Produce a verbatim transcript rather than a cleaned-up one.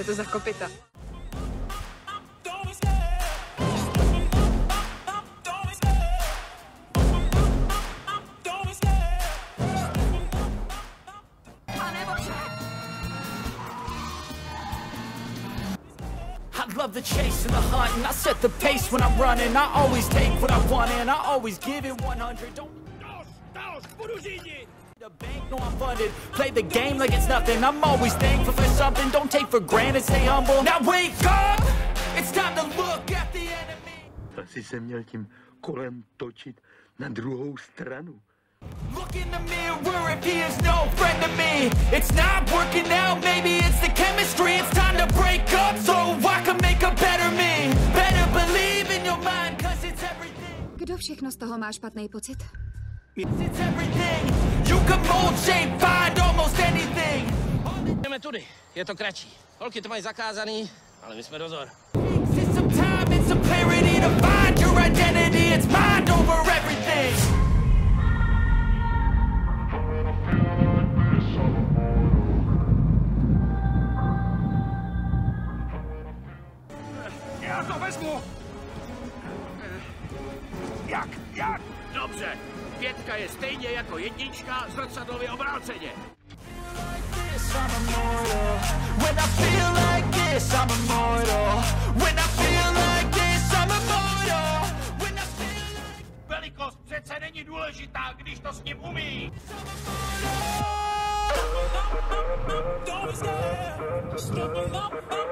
je to za kopyta. I love the chase and the hunt, and I set the pace when I'm running. I always take what I want, and I always give it one hundred. Don't the bank, no, I'm funded. Play the game like it's nothing. I'm always thankful for something. Don't take for granted, stay humble. Now wake up! It's time to look at the enemy. Asi jsem měl tím kolem točit na druhou stranu. Look in the mirror if he is no friend to me. It's not working out, maybe it's the chemistry. It's time to break up so I can make a better me. Better believe in your mind, cause it's everything. Kdo všechno z toho má špatný pocit? It's everything. You can mold, shape, find almost anything. Jdeme tudy, je to kratší. Holky to mají zakázaný, ale my jsme dozor. It's some time, it's some clarity to find your identity. It's mind over everything. Já to vezmu! Jak? Jak? Dobře! Pětka je stejně jako jednička, zrcadlově obráceně. Velikost přece není důležitá, když to s ním umí! Don't stop, stop, stop, stop.